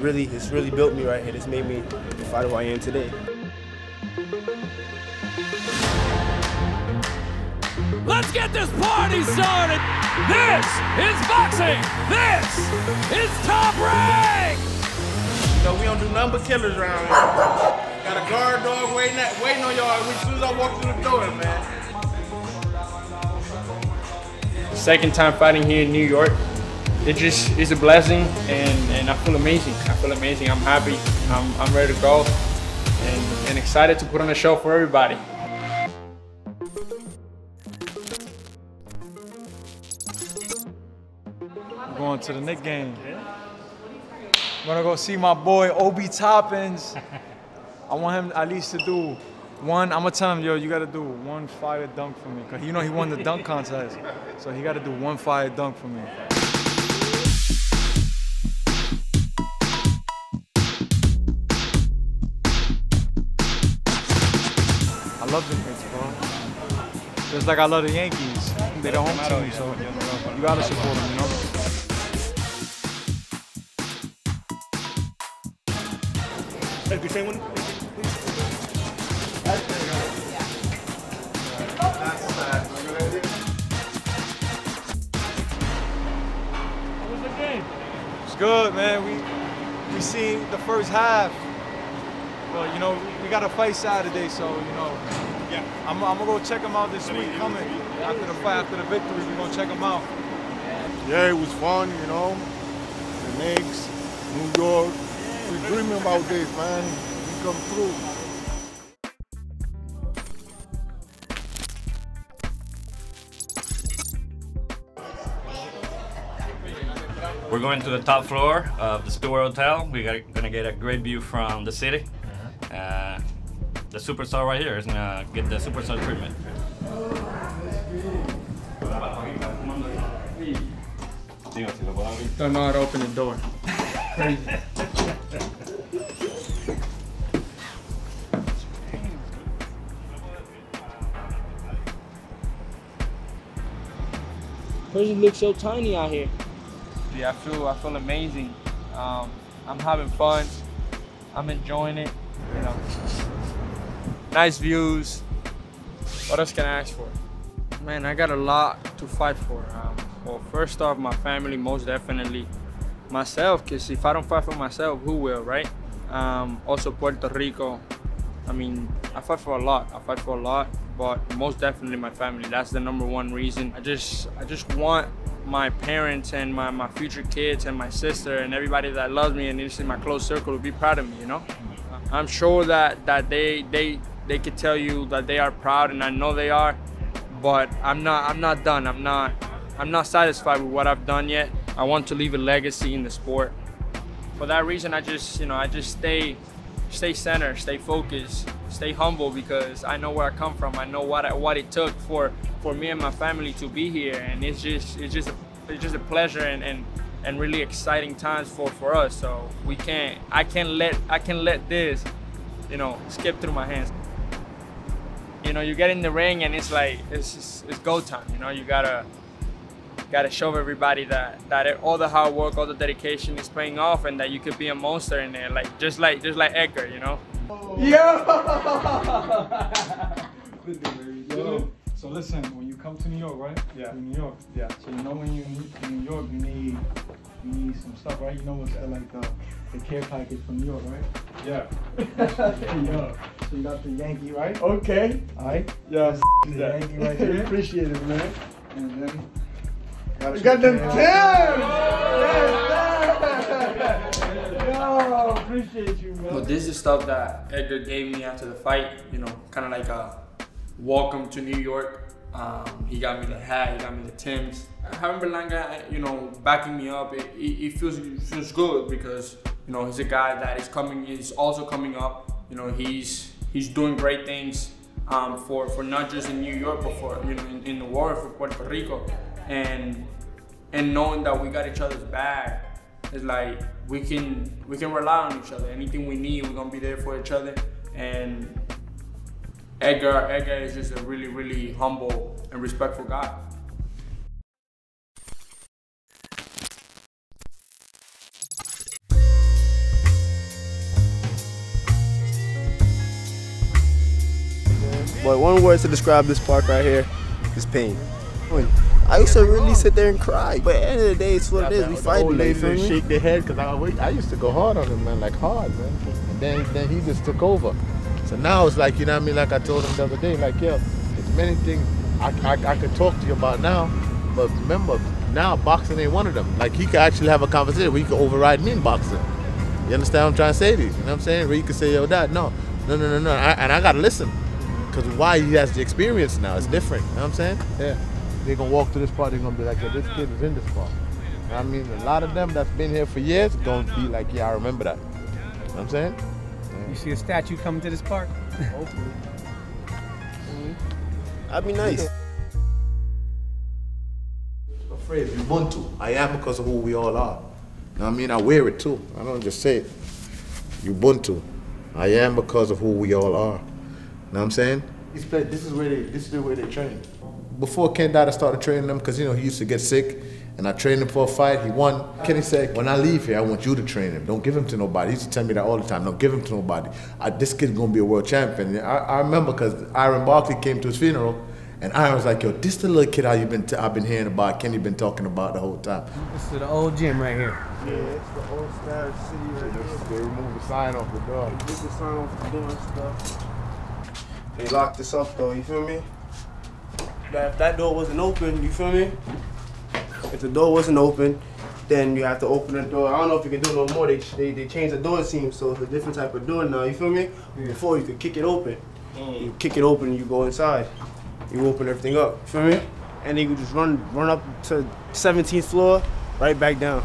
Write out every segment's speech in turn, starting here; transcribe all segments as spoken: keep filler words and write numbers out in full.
really, it's really built me right here. It's made me the fighter who I am today. Let's get this party started. This is boxing. This is Top Rank. You know, we don't do nothing but killers around here. Got a guard dog waiting, at, waiting on y'all as soon as I walk through the door, man. Second time fighting here in New York. It just is a blessing, and, and I feel amazing. I feel amazing. I'm happy. I'm, I'm ready to go, and, and excited to put on a show for everybody. I'm going to the Knicks game. I'm gonna go see my boy O B Toppins. I want him at least to do one. I'm gonna tell him, yo, you gotta do one fire dunk for me, cause you know he won the dunk contest, so he gotta do one fire dunk for me. I love the Knicks, bro. Just like I love the Yankees. They're the home team, so you gotta support them, you know? Hey, could you say one, please? How was the game? It's good, man. We we seen the first half. Well, you know, we got a fight Saturday, so, you know, yeah. I'm, I'm going to go check him out this week coming. After the fight, after the victory, we're going to check him out. Yeah, it was fun, you know. The Knicks, New York. We dream about this, man. We come through. We're going to the top floor of the Stewart Hotel. We're going to get a great view from the city. Uh, the superstar right here is gonna get the superstar treatment. Don't know how to open the door. Crazy. Crazy looks so tiny out here. Yeah, I feel I feel amazing. Um, I'm having fun. I'm enjoying it. You know, nice views. What else can I ask for? Man, I got a lot to fight for. Um, well, first off, my family, most definitely. Myself, because if I don't fight for myself, who will, right? Um, also, Puerto Rico. I mean, I fight for a lot. I fight for a lot, but most definitely my family. That's the number one reason. I just, I just want my parents and my, my future kids and my sister and everybody that loves me and is in my close circle to be proud of me, you know? I'm sure that, that they they they could tell you that they are proud, and I know they are, but I'm not I'm not done. I'm not I'm not satisfied with what I've done yet. I want to leave a legacy in the sport. For that reason, I just you know I just stay stay center, stay focused, stay humble, because I know where I come from. I know what I, what it took for for me and my family to be here, and it's just it's just a, it's just a pleasure and and. and really exciting times for, for us. So we can't, I can't let, I can let this, you know, skip through my hands. You know, you get in the ring and it's like, it's just, it's go time. You know, you gotta, gotta show everybody that, that all the hard work, all the dedication is paying off, and that you could be a monster in there. Like, just like, just like Edgar, you know? Yo! Yo! So listen, when you come to New York, right? Yeah. New York. Yeah. So you know when you in New York, you need you need some stuff, right? You know what's yeah. the, like the the care package from New York, right? Yeah. Yeah. So you got the Yankee, right? Okay. Alright. Yeah. The that. Yankee right here. Appreciate it, man. And then got you got them Tim's. Yes, yo, appreciate you, man. Well, this is stuff that Edgar gave me after the fight. You know, kind of like a welcome to New York. Um, he got me the hat, he got me the Timbs. Having Berlanga, you know, backing me up, it, it, it, feels, it feels good, because, you know, he's a guy that is coming, he's also coming up. You know, he's he's doing great things um, for, for not just in New York, but for, you know, in, in the world, for Puerto Rico. And and knowing that we got each other's back, it's like, we can, we can rely on each other. Anything we need, we're gonna be there for each other. And Edgar, Edgar is just a really, really humble and respectful guy. But one word to describe this park right here is pain. I used to really sit there and cry, but at the end of the day, it's what it is. We fight today, feel me? Shake their head, because I, I used to go hard on him, man, like hard, man. And then, then he just took over. So now it's like, you know what I mean, like I told him the other day, like, yo, there's many things I, I, I could talk to you about now, but remember, now boxing ain't one of them. Like, he could actually have a conversation where he could override me in boxing. You understand what I'm trying to say to you? You know what I'm saying? Where you could say, yo, dad, no, no, no, no, no. I, and I got to listen, because why he has the experience now, it's different. You know what I'm saying? Yeah. They're going to walk to this part, they're going to be like, yeah, this kid is in this part. I mean, a lot of them that's been here for years going to be like, yeah, I remember that. You know what I'm saying? Yeah. You see a statue coming to this park? Hopefully. Mm-hmm. That'd be nice. I'm afraid of Ubuntu. I am because of who we all are. You know what I mean? I wear it too. I don't just say it. Ubuntu. I am because of who we all are. You know what I'm saying? This is where they, this is the way they train. Before Ken died, I started training him because, you know, he used to get sick, and I trained him for a fight. He won. Kenny said, when I leave here, I want you to train him. Don't give him to nobody. He used to tell me that all the time. Don't give him to nobody. I, this kid's going to be a world champion. I, I remember because Iron Barkley came to his funeral, and Iron was like, yo, this the little kid I've been, I've been hearing about, Kenny been talking about the whole time. This is the old gym right here. Yeah, it's the old style city right here. They removed the sign off the door. They took the sign off the door and stuff. They locked us up, though, you feel me? That if that door wasn't open, you feel me? If the door wasn't open, then you have to open the door. I don't know if you can do no more. They they, they changed the door seam, so it's a different type of door now, you feel me? Yeah. Before, you could kick it open. Mm. You kick it open and you go inside. You open everything up, you feel me? And then you just run run up to seventeenth floor, right back down.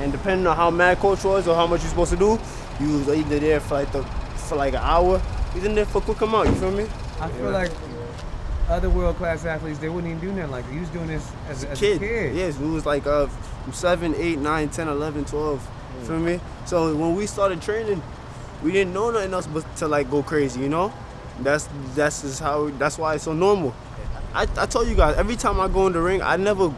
And depending on how mad coach was or how much you're supposed to do, you was either there for like, the, for like an hour. You was in there for a quick amount, you feel me? I feel yeah. like... other world-class athletes, they wouldn't even do nothing like that. You was doing this as, as kid. a kid. Yes, we was like uh, from seven, eight, nine, ten, eleven, twelve, mm. feel me? So when we started training, we didn't know nothing else but to like go crazy, you know? That's that's just how, that's why it's so normal. I, I tell you guys, every time I go in the ring, I never,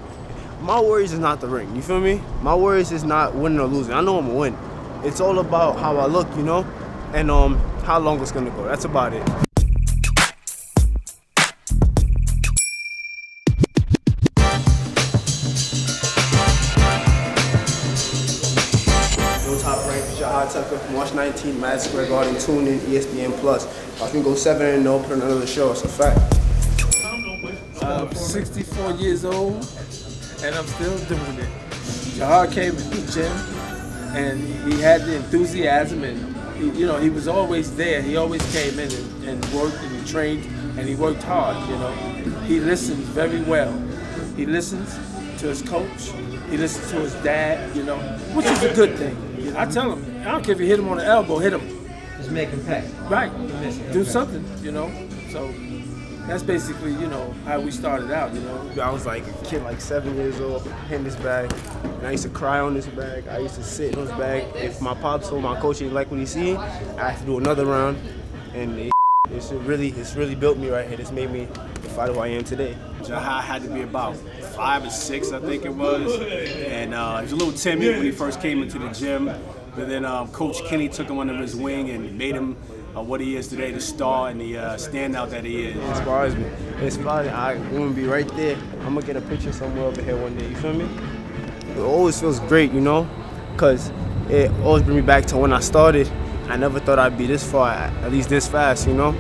my worries is not the ring, you feel me? My worries is not winning or losing. I know I'm gonna win. It's all about how I look, you know? And um, how long it's gonna go, that's about it. March nineteenth, Madison Square Garden, tune in, E S P N Plus. I can go seven and oh, put another show, it's a fact. I'm sixty-four years old, and I'm still doing it. Jahar came to the gym, and he had the enthusiasm, and he, you know, he was always there. He always came in and, and worked, and he trained, and he worked hard, you know. He listens very well. He listens to his coach, he listens to his dad, you know, which is a good thing. I tell him, I don't care if you hit him on the elbow, hit him. Just make him pay. Right. Do something, you know? So that's basically, you know, how we started out, you know? I was like a kid, like seven years old, hitting this bag. And I used to cry on this bag. I used to sit on this bag. If my pops or my coach didn't like what he seen, I had to do another round. And it, it's really, it's really built me right here. It's made me the fighter who I am today. Jahar had to be about five or six, I think it was. And uh, he was a little timid when he first came into the gym. But then um, Coach Kenny took him under his wing and made him uh, what he is today, the star and the uh, standout that he is. It inspires me. It inspires me. I'm going to be right there. I'm going to get a picture somewhere over here one day, you feel me? It always feels great, you know, because it always brings me back to when I started. I never thought I'd be this far, at least this fast, you know?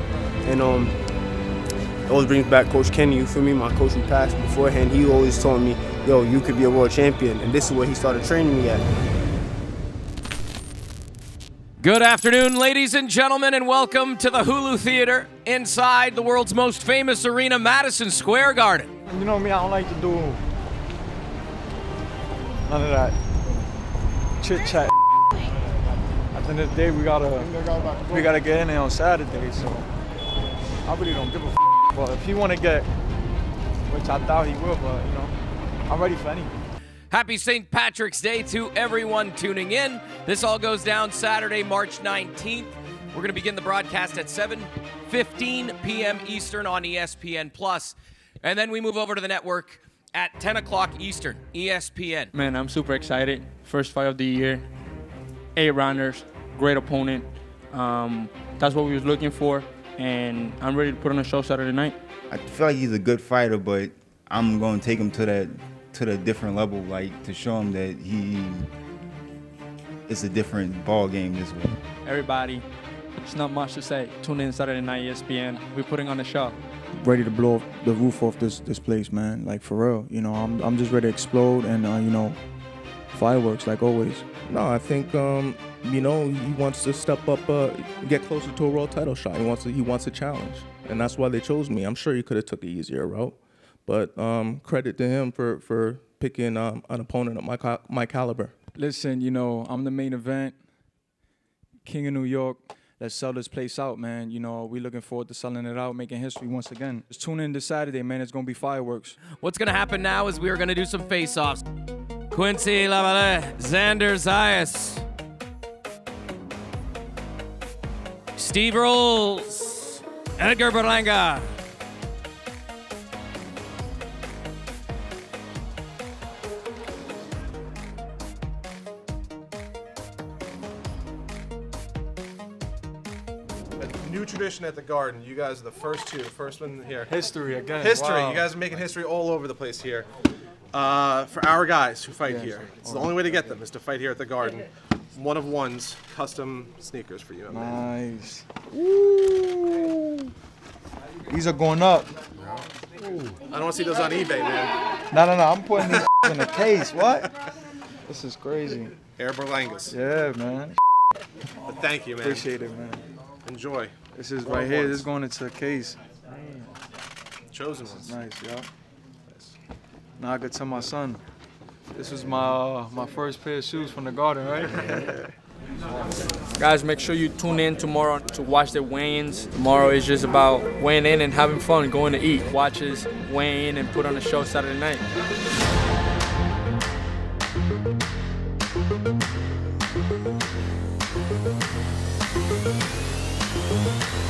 And um, it always brings back Coach Kenny, you feel me? My coach who passed beforehand, he always told me, yo, you could be a world champion. And this is where he started training me at. Good afternoon, ladies and gentlemen, and welcome to the Hulu Theater inside the world's most famous arena, Madison Square Garden. You know me, I don't like to do none of that chit-chat. At the end of the day, we gotta, we gotta get in there on Saturday, so I really don't give a f, but if he wanna get, which I doubt he will, but you know, I'm ready for anything. Happy Saint Patrick's Day to everyone tuning in. This all goes down Saturday, March nineteenth. We're going to begin the broadcast at seven fifteen p m Eastern on E S P N Plus, and then we move over to the network at ten o'clock Eastern, E S P N. Man, I'm super excited. First fight of the year, eight rounders, great opponent. Um, that's what we was looking for. and I'm ready to put on a show Saturday night. I feel like he's a good fighter, but I'm going to take him to that to the different level, like to show him that he it's a different ball game this way. Everybody, it's not much to say. Tune in Saturday night, E S P N. We're putting on a show. Ready to blow the roof off this this place, man. Like, for real, you know, I'm I'm just ready to explode and uh, you know, fireworks like always. No, I think um, you know, he wants to step up, uh, get closer to a world title shot. He wants to, he wants a challenge, and that's why they chose me. I'm sure he could have took the easier route, but um, credit to him for for picking um, an opponent of my co my caliber. Listen, you know, I'm the main event, king of New York. Let's sell this place out, man. You know, we're looking forward to selling it out, making history once again. Just tune in this Saturday, man. It's going to be fireworks. What's going to happen now is we are going to do some face-offs. Quincy Lavalle, Xander Zayas, Steve Rolls, Edgar Berlanga. New tradition at the Garden. You guys are the first two. First one here. History again. History. Wow. You guys are making history all over the place here. Uh, for our guys who fight yeah, here. It's oh, the only way to get them is to fight here at the Garden. One of ones, custom sneakers for you. Man. Nice. Ooh. These are going up. Ooh. I don't want to see those on eBay, man. No, no, no. I'm putting these in a case. What? This is crazy. Air Berlangas. Yeah, man. But thank you, man. Appreciate it, man. Enjoy. This is right here. This is going into a case. Damn. Chosen ones. Nice, y'all. Now I could tell my son. This was my uh, my first pair of shoes from the Garden, right? Guys, make sure you tune in tomorrow to watch the weigh-ins. Tomorrow is just about weighing in and having fun, going to eat. Watch us weigh in and put on a show Saturday night. We'll be right back.